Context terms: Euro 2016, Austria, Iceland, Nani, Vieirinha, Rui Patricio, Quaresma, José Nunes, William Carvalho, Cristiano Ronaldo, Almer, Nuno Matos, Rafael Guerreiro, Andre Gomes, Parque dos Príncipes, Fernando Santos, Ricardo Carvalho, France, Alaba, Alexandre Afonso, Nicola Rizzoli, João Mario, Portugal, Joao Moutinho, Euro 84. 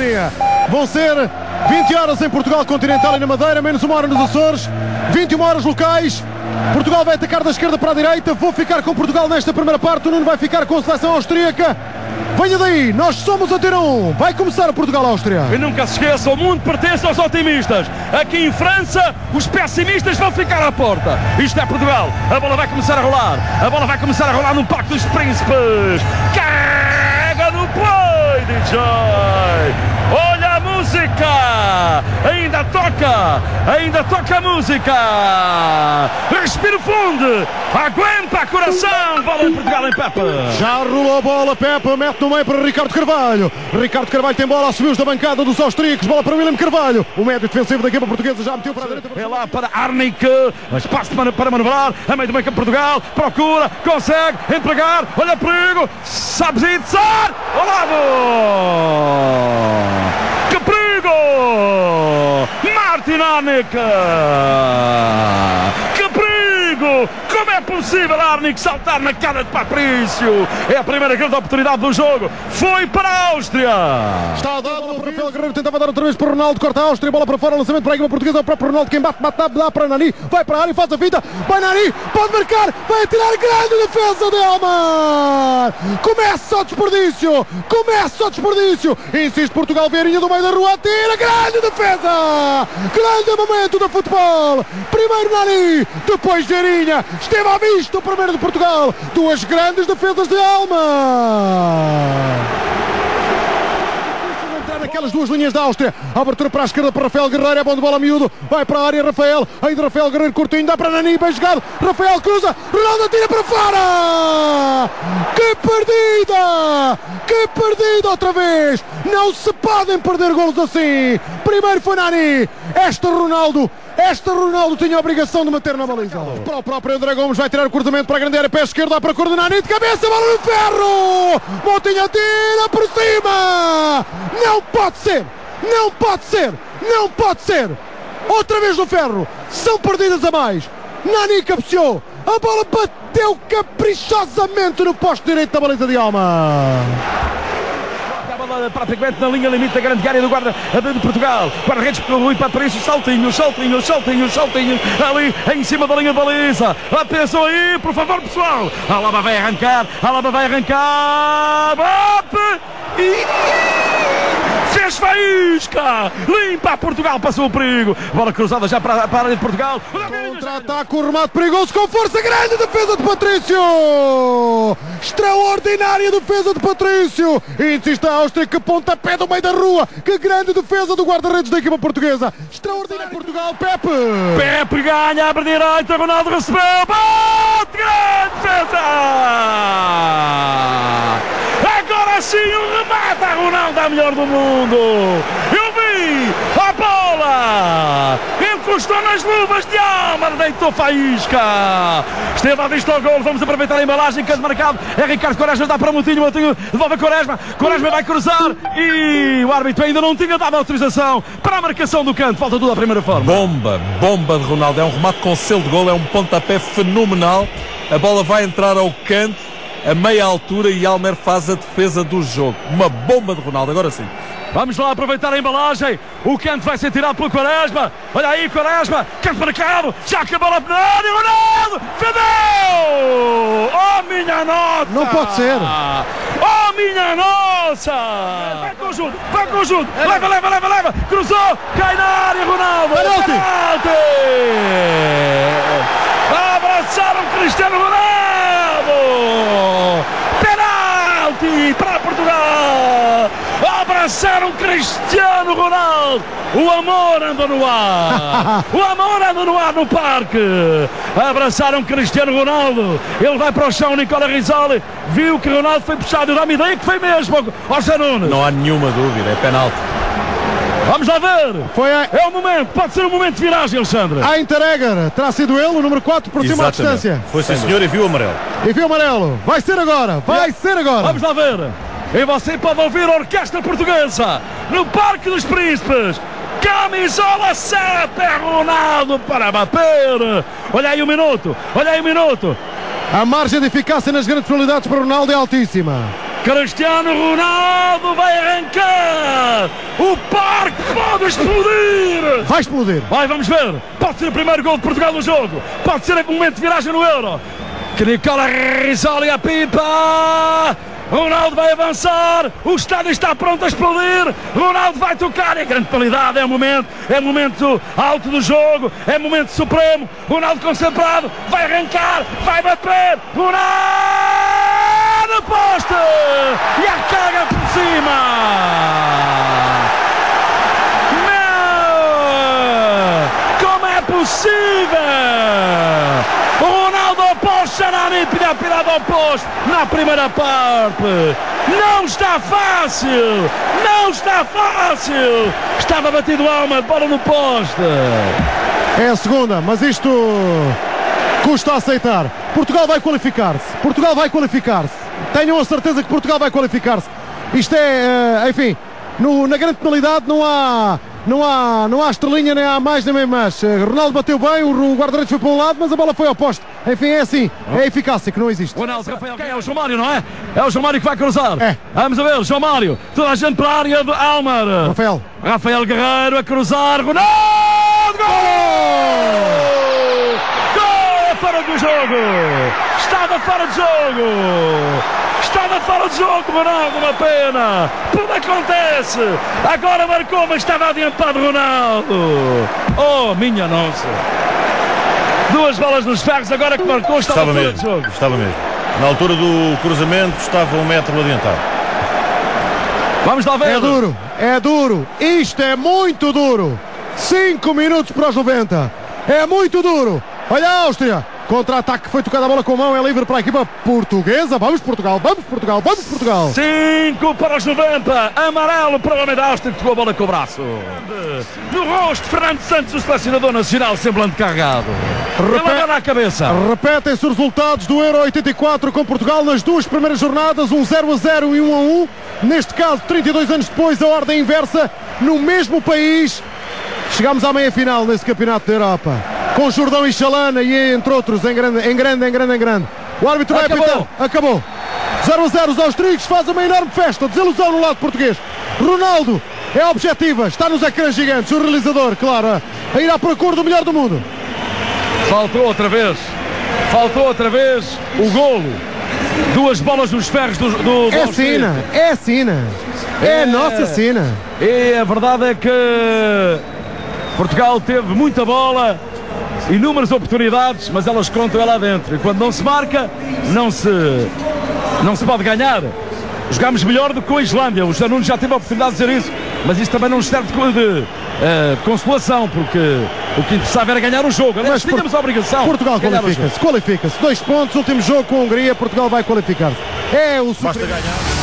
harmonia. Vão ser 20 horas em Portugal Continental e na Madeira, menos uma hora nos Açores, 21 horas locais. Portugal vai atacar da esquerda para a direita. Vou ficar com Portugal nesta primeira parte. O Nuno vai ficar com a seleção austríaca. Venha daí, nós somos a ter um. Vai começar Portugal-Áustria. E nunca se esqueça, o mundo pertence aos otimistas. Aqui em França, os pessimistas vão ficar à porta. Isto é Portugal. A bola vai começar a rolar. A bola vai começar a rolar no Parque dos Príncipes. Carrega no play, DJ. Olha a música! Ainda toca a música! Respira fundo! Aguenta coração! Bola em Portugal em Pepe! Já rolou a bola, Pepe mete no meio para Ricardo Carvalho. Ricardo Carvalho tem bola, subiu da bancada dos austríacos. Bola para William Carvalho. O médio defensivo da equipa portuguesa já meteu para a direita. É lá para Arnick. Espaço para manobrar. A meio do meio campo Portugal. Procura, consegue entregar. Olha perigo. Sabes ensar. Olavo! Que perigo! Como é possível Arnick saltar na cara de Patricio? É a primeira grande oportunidade do jogo. Foi para a Áustria. Está a bola para Rafael Guerreiro, tentava dar outra vez para Ronaldo, corta a Áustria, bola para fora, lançamento para a equipa portuguesa, é o próprio Ronaldo quem bate, dá para Nani, vai para a área, faz a vida, vai Nani, pode marcar, vai atirar, grande defesa de Almer. Começa o desperdício, insiste Portugal, Vieirinha do meio da rua, atira, grande defesa, grande momento do futebol, primeiro Nani, depois Vieirinha, esteve à vista o primeiro de Portugal, duas grandes defesas de Almer. Aquelas duas linhas da Áustria, abertura para a esquerda para Rafael Guerreiro, é bom de bola miúdo, vai para a área Rafael, ainda Rafael Guerreiro curtinho, dá para Nani, bem jogado, Rafael cruza, Ronaldo atira para fora, que perdida outra vez, não se podem perder golos assim, primeiro foi Nani, este Ronaldo tinha a obrigação de meter na baliza. Para o próprio Andre Gomes, vai tirar o cruzamento para a grande área, pé esquerdo, dá para a cor de Nani, de cabeça, bola no ferro, Moutinho atira por cima, não pode ser, outra vez no ferro, são perdidas a mais, Nani cabeceou, a bola bateu caprichosamente no posto direito da baliza de Alma. Praticamente na linha limite da grande área do guarda de Portugal, guarda-redes pelo Rui Patricio, saltinho, ali em cima da linha de baliza, atenção aí, por favor pessoal, a Alaba vai arrancar, bate, e fez faísca, limpa Portugal, passou o perigo, bola cruzada já para a área de Portugal, contra-ataque, o remate perigoso, com força grande, defesa de Patricio, extraordinária defesa de Patricio, insiste a Áustria, que pontapé do meio da rua, que grande defesa do guarda-redes da equipa portuguesa, extraordinário Portugal, Pepe ganha, abre direita, Ronaldo recebeu, bate, grande defesa, agora sim o remate a Ronaldo, a melhor do mundo, eu vi a bola, encostou nas luvas de Almer, deitou faísca, esteve à vista ao gol, vamos aproveitar a embalagem, caso marcado, é Ricardo Quaresma, dá para Moutinho, devolve a Quaresma vai cruzar, e o árbitro ainda não tinha dado autorização para a marcação do canto, falta tudo à primeira forma. Bomba de Ronaldo, é um remate com selo de gol, é um pontapé fenomenal, a bola vai entrar ao canto, a meia altura, e Almer faz a defesa do jogo, uma bomba de Ronaldo, agora sim. Vamos lá aproveitar a embalagem, o canto vai ser tirado pelo Quaresma, olha aí Quaresma, canto para cabo, já acabou a penalidade, Ronaldo, perdeu! Oh minha nossa! Não pode ser! Oh minha nossa! Vai conjunto, leva, cruzou, cai na área Ronaldo, penalti! Abraçaram Cristiano Ronaldo! Penalti para Portugal! Abraçaram Cristiano Ronaldo, o amor anda no ar no parque, abraçaram Cristiano Ronaldo, ele vai para o chão, Nicola Rizzoli viu que Ronaldo foi puxado, eu dá-me ideia que foi mesmo, José Nunes. Não há nenhuma dúvida, é penalti. Vamos lá ver, é o momento, pode ser um momento de viragem, Alexandre. A Interegger, terá sido ele, o número 4, por cima da distância. Foi sim senhor, e viu o amarelo, vai ser agora. Vamos lá ver. E você pode ouvir a orquestra portuguesa no Parque dos Príncipes. Camisola 7, é Ronaldo para bater. Olha aí um minuto. A margem de eficácia nas grandes penalidades para Ronaldo é altíssima. Cristiano Ronaldo vai arrancar, o parque pode explodir! Vai explodir! Vai, vamos ver, pode ser o primeiro gol de Portugal no jogo, pode ser um momento de viragem no Euro, que Nicola Rizzoli a pipa, Ronaldo vai avançar, o estádio está pronto a explodir, Ronaldo vai tocar, é grande qualidade, é momento alto do jogo, é momento supremo, Ronaldo concentrado, vai arrancar, vai bater, Ronaldo! Na poste e a carga por cima. Meu, como é possível? Ronaldo ao poste, Nani tinha pirado ao poste na primeira parte. Não está fácil, não está fácil. Estava batido Almer, bola no poste. É a segunda, mas isto custa a aceitar. Portugal vai qualificar-se, Portugal vai qualificar-se. Tenham a certeza que Portugal vai qualificar-se. Isto é, enfim, na grande penalidade não há estrelinha, nem há mais nem menos. Mas Ronaldo bateu bem, o guarda-redes foi para um lado, mas a bola foi ao poste. Enfim, é assim, é a eficácia que não existe. Ronaldo, é o João Mario, não é? É o João Mario que vai cruzar. É. Vamos a ver, João Mario, toda a gente para a área do Almer. Rafael Guerreiro a cruzar, Ronaldo! Gol! Fora do jogo, estava fora de jogo, estava fora de jogo Ronaldo, uma pena, tudo acontece, agora marcou, mas estava adiantado Ronaldo, oh minha nossa, duas bolas nos ferros, agora que marcou estava fora de jogo. Estava mesmo, na altura do cruzamento estava um metro adiantado. Vamos lá ver. É duro, isto é muito duro, 5 minutos para os 90, é muito duro. Olha a Áustria, contra-ataque, foi tocada a bola com a mão, é livre para a equipa portuguesa, vamos Portugal, vamos Portugal, vamos Portugal. 5 para os 90, amarelo para o homem da Áustria que tocou a bola com o braço. No rosto, Fernando Santos, o selecionador nacional, semblante carregado. Ele na cabeça. Repetem-se os resultados do Euro 84 com Portugal nas duas primeiras jornadas, um 0-0 e 1-1. Neste caso, 32 anos depois, a ordem inversa, no mesmo país. Chegámos à meia-final nesse campeonato da Europa. Com Jordão e Xalana e entre outros, em grande. O árbitro vai apitar, acabou. 0-0, os austríacos fazem uma enorme festa, desilusão no lado português. Ronaldo é objetiva, está nos ecrãs gigantes, o realizador, claro, a ir à procura do melhor do mundo. Faltou outra vez o golo. Duas bolas nos ferros do é sina, é sina, é nossa sina. E a verdade é que Portugal teve muita bola, inúmeras oportunidades, mas elas contam lá dentro. E quando não se marca, não se pode ganhar. Jogámos melhor do que a Islândia. O Nuno já teve a oportunidade de dizer isso, mas isso também não nos serve de consolação, porque o que interessava era ganhar o jogo. Aliás, mas tínhamos a obrigação. Portugal qualifica-se, 2 pontos, último jogo com a Hungria, Portugal vai qualificar-se. É o super... Basta ganhar.